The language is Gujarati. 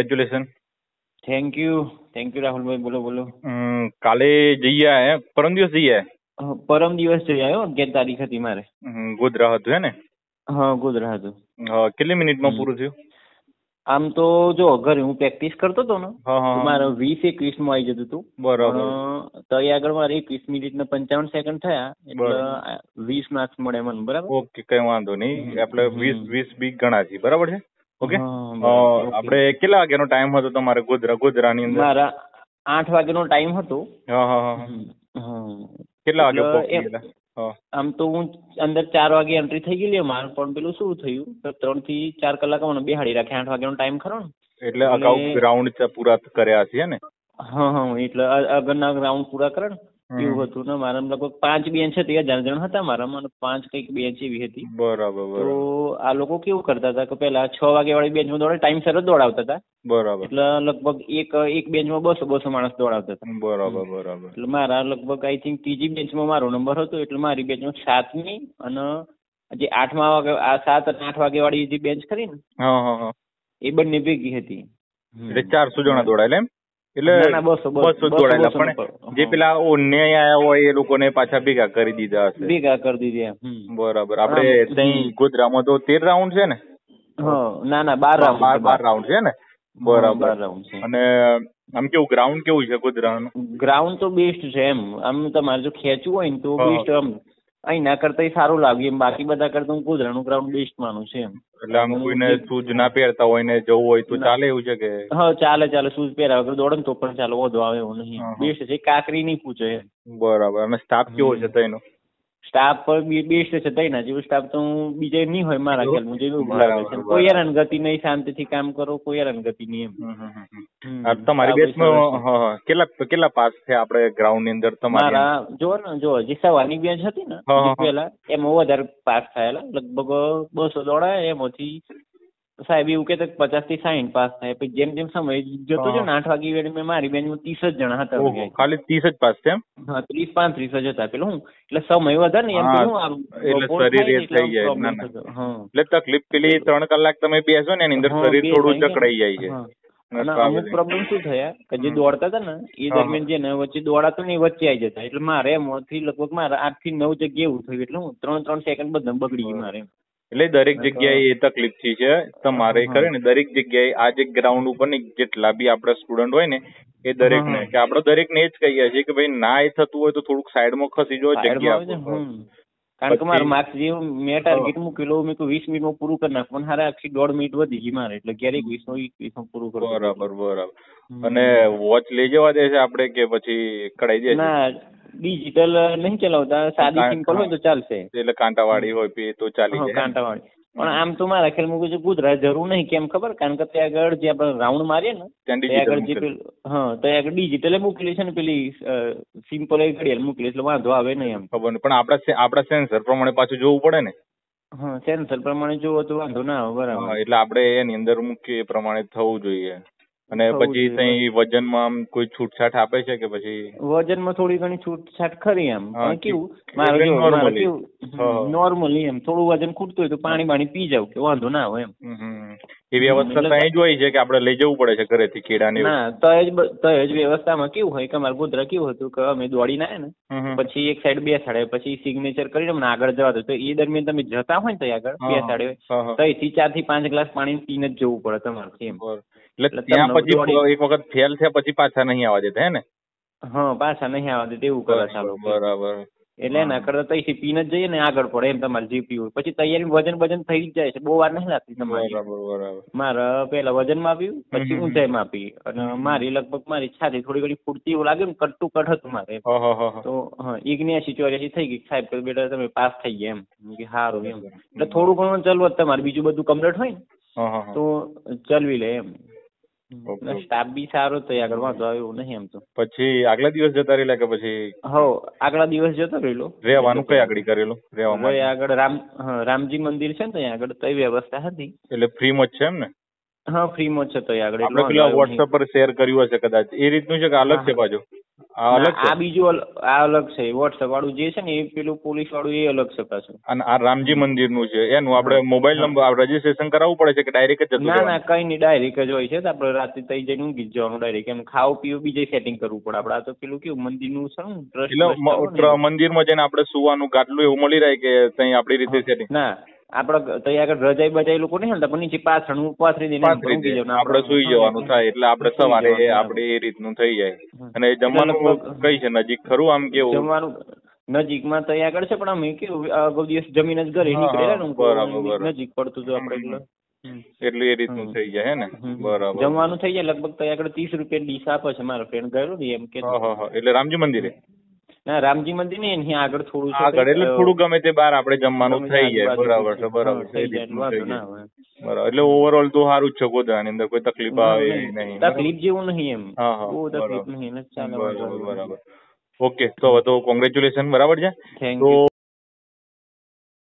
कंग्रेचुलेसन। थैंक यू राहुल भाई। बोलो बोलो। काले जई आए परम दिवस जई आए। परम दिवस जई आयो 11 તારીખ હતી મારે। ગોધરા હતું હે ને? હા ગોધરા હતું। હા કેટલી મિનિટમાં પૂરું થયું? આમ તો જો ઘરે હું પ્રેક્ટિસ કરતો હતો ને મારે 20-21 માં આવી જતું હતું બરાબર, તો અહીં આગળ મારે 21 મિનિટ ને 55 સેકન્ડ થયા એટલે 20 માર્ક્સ મળે મને બરાબર। ઓકે કઈ વાંધો નહીં, આપણે 20 બી ગણા છે બરાબર છે। ઓકે આપણે કેટલા વાગ્યાનો ટાઈમ હતો તમારે ગોધરાની અંદર? મારા 8 વાગ્યાનો ટાઈમ હતો। હા હા હા કેટલા વાગ્યા? આમ તો હું અંદર 4 વાગે એન્ટ્રી થઈ ગયેલી માર, પણ પેલું શું થયું 3 થી 4 કલાક મને બેહાડી રાખે। 8 વાગ્યાનો ટાઈમ ખરો ને એટલે અગાઉ ગ્રાઉન્ડ પૂરા કર્યા છે ને? હા હા એટલે અગરના ગ્રાઉન્ડ પૂરા કરે ને એવું હતું ને મારા લગભગ 5 બેન્ચ હતી, 1000 જણ હતા મારા, મને 5 કંઈક બેન્ચ એવી હતી બરાબર। તો આ લોકો કેવું કરતા હતા કે પેલા 6 વાગે વાળી બેન્ચમાં દોડે, ટાઈમ સર જ દોડાવતા હતા બરાબર, એટલે લગભગ એક બેન્ચમાં 200 માણસ દોડાવતા હતા બરાબર બરાબર। એટલે મારા લગભગ આઈ થિંક 3જી બેન્ચમાં મારો નંબર હતો, એટલે મારી બેન્ચમાં 7મી અને જે 8મા વાગે આ 7 અને 8 વાગે વાળી જે બેન્ચ ખરી ને એ બંને ભેગી હતી એટલે 400 જણા દોડાયેલા એમ? એટલે 200 દોડાયેલા, પણ જે પેલા ઓન્યાય આયા હોય એ લોકોને પાછા ભેગા કરી દીધા હશે? ભેગા કરી દીધા બરાબર। આપણે ત્યાં ગોધરામાં તો 13 રાઉન્ડ છે ને? ના ના 12 રાઉન્ડ છે ને બરાબર। અને આમ કેવું ગ્રાઉન્ડ કેવું છે ગોધરાનું? ગ્રાઉન્ડ તો બેસ્ટ છે એમ, આમ તમારે જો ખેંચવું હોય ને તો બેસ્ટ, આમ અહીંના કરતા સારું લાગ્યું એમ, બાકી બધા કરતા હું ગોધરાનું ગ્રાઉન્ડ બેસ્ટ માનું છે એમ। એટલે આમ કોઈને શૂઝ ના પહેરતા હોય ને જવું હોય તો ચાલે એવું છે કે? હા ચાલે ચાલે, શૂઝ પહેર્યા વગર દોડે ને તો પણ ચાલે, વધુ આવે એવું નહીં, બેસ્ટ છે, કાકરી નહીં પૂછે બરાબર। અને સ્ટાફ કેવો છે તેનો? સ્ટાફ પણ બેસ્ટ છે, તઈના જેવું સ્ટાફ તો હું બીજે નહીં હોય મારા ખ્યાલમાં, જેવું લાગે છે કોઈ હેરાનગતિ નહીં, શાંતિથી કામ કરો, કોઈ હેરાનગતિ નહીં એમ। તમારી બેચમાં કેટલા પાસ છે આપણે ગ્રાઉન્ડની અંદર તમારા? જો ને જો જે સવારની બેચ હતી ને પેલા એમાં વધારે પાસ થયેલા, લગભગ 200 દોડાય એમાંથી સાહેબ એવું કે 50 થી 60 પાસ થાય, પછી જેમ જેમ સમય જતો છે ને 8 વાગે વેળ મેં મારી બેન્ચમાં 30 જ જણા હતા, ખાલી 30 જ પાસ છે એમ? હા 30-35 જ હતા પેલું હું, એટલે સમય વધારે ને એમ પેલું શરીર થઈ જાય એટલે તકલીફ પેલી 3 કલાક તમે બેસો ને એની અંદર શરીર થોડું જકડાઈ જાય છે। અમુક પ્રોબ્લેમ શું થયા કે જે દોડતા હતા ને એ દરમિયાન જે ને વચ્ચે દોડાતો ને એ વચ્ચે આવી જતા, એટલે મારે એમાંથી લગભગ મારા 8 થી 9 જગ્યાએ એવું થયું, એટલે હું 3-3 સેકન્ડ બધા બગડી ગઈ મારે, એટલે દરેક જગ્યાએ એ તકલીફ થઈ છે તમારે કરે ને? દરેક જગ્યાએ આ જે ગ્રાઉન્ડ ઉપર ને જેટલા બી આપડા સ્ટુડન્ટ હોય ને એ દરેક ને કે આપણે દરેક ને એ જ કહીએ છીએ કે ભાઈ ના એ થતું હોય તો થોડુંક સાઈડમાં ખસી જો જગ્યા, કારણ કે મારું માર્ક્સ જે મેં ટાર્ગેટ મૂકેલું મેં 20 મિનિટમાં પૂરું કરી નાખ, પણ હારે આખી 1.5 મિનિટ વધી ગઈ મારે, એટલે ક્યારેક 20 માં પૂરું કરું બરાબર બરાબર। અને વોચ લઈ જવા દે છે આપડે કે પછી કઢાઈ દે? ના ડિજિટલ નહીં ચલાવતા, સાદી સિમ્પલ હોય તો ચાલશે, એટલે કાંટાવાળી હોય તો ચાલી જાય કાંટાવાળી, પણ આમ તો મારા ખ્યાલ ગુજરાત જરૂર નહીં, કેમ ખબર? કારણ કે ત્યાં આગળ જે આપણે રાઉન્ડ મારીએ ને ત્યાં આગળ જે પેલું ત્યાં આગળ ડિજિટલ મોકલી છે ને પેલી સિમ્પલ એ ઘડિયાળ મોકલી, એટલે વાંધો આવે નહીં એમ ખબર નહીં, પણ આપડા સેન્સર પ્રમાણે પાછું જોવું પડે ને? હા સેન્સર પ્રમાણે જોવો તો વાંધો ના આવે બરાબર, એટલે આપડે એની અંદર મૂકીએ એ પ્રમાણે થવું જોઈએ। અને પછી ત્યાં વજનમાં આમ કોઈ છૂટછાટ આપે છે કે પછી? વજનમાં થોડી ઘણી છૂટછાટ ખરી એમ, કેવું મારું કેવું નોર્મલી એમ થોડું વજન ખૂટતું હોય તો પાણી બાણી પી જાવ કે વાંધો ના આવે એમ, એ વ્યવસ્થા ત્યાં જ હોય છે કે આપડે લઈ જવું પડે છે ઘરેથી કેળાની? ના ત્યાં જ વ્યવસ્થામાં કેવું હોય કે અમારે ગોધરા કેવું હતું કે અમે દોડીને આવ્યા ને પછી એક સાઈડ બેસાડે, પછી સિગ્નેચર કરીને અમને આગળ જવા દો, તો એ દરમિયાન તમે જતા હોય ને ત્યાં આગળ બેસાડે ત્યાંથી 4 થી 5 ગ્લાસ પાણી પીને જ જવું પડે તમારે એમ, એટલે ત્યાં પછી એક વખત ફેલ થયા પછી પાછા નહીં આવવા દેતા હે ને? હા પાછા નહીં આવવા દેતા એવું કરે ચાલો બરાબર, એટલે એના કરતા તઈથી પીને જ જઈએ ને આગળ પડે એમ તમારે જે પીવું, પછી તૈયારી વજન થઈ જ જાય છે, બહુ વાર નહીં લાગતી તમારે। મારા પેલા વજન માપ્યું પછી ઊંચાઈ માપી, અને મારી લગભગ મારી છાતી થોડી ઘણી ફૂટતી એવું લાગ્યું ને, કટ ટુ કટ હતું મારે, તો 79-84 થઈ ગઈ સાહેબ કે બેટા તમે પાસ થઈ ગયા એમ, કે સારું એમ, એટલે થોડું ઘણું ચલવત તમારે બીજું બધું કમ્પ્લીટ હોય ને તો ચલવી લે એમ, સ્ટાફ બી સારો તો આગળ વાંધો આવે એવું નહીં એમ તો। પછી આગલા દિવસ જતા રહેલા કે પછી? હો આગલા દિવસ જતો રહેલો। રહેવાનું કઈ આગળ કરેલું? રહેવાનું આગળ રામજી મંદિર છે ને ત્યાં આગળ તો વ્યવસ્થા હતી, એટલે ફ્રીમાં જ છે એમ ને? હા ફ્રીમાં જ છે ત્યાં આગળ, એટલે પેલા વોટ્સઅપ પર શેર કર્યું હશે કદાચ એ રીતનું છે કે અલગ છે પાછું? મંદિર માં જઈને આપડે સુવાનું ગાટલું એવું મળી રહે કે ત્યાં આપડી રીતે સેટિંગ ના આપડે ત્યાં આગળ રજાઈ બજાઈ લોકો નહીં હાલતા પણ નીચે પાછળ ઉપવાસ રહી આપડે સુઈ જવાનું થાય એટલે આપડે સવારે આપડે એ રીતનું થઈ જાય. અને જમવાનું કઈ છે નજીક ખરું આમ કેવું જમવાનું નજીક માં તો આગળ છે પણ અમે કેવું અગાઉ દિવસ જમીન જ ઘરે નીકળેલા નજીક પડતું હતું આપડે એટલે એ રીતનું થઈ જાય હે ને. બરાબર જમવાનું થઈ જાય લગભગ ત્યાં આગળ ₹30 ડીશ આપે છે મારો ફ્રેન્ડ ગયેલો ને એમ કે એટલે રામજી મંદિરે ના રામજી મંદિર ને અહીંયા આગળ થોડું આગળ એટલે થોડું ગમે તે બાર આપડે જમવાનું થઈ જાય. બરાબર છે બરાબર છે બરાબર એટલે ઓવરઓલ તો સારું જ છે ગોધરાની અંદર કોઈ તકલીફ આવે નહીં તકલીફ જેવું નહીં એમ બહુ તકલીફ નહીં ચાલે બરાબર ઓકે તો કોંગ્રેચ્યુલેશન બરાબર છે તો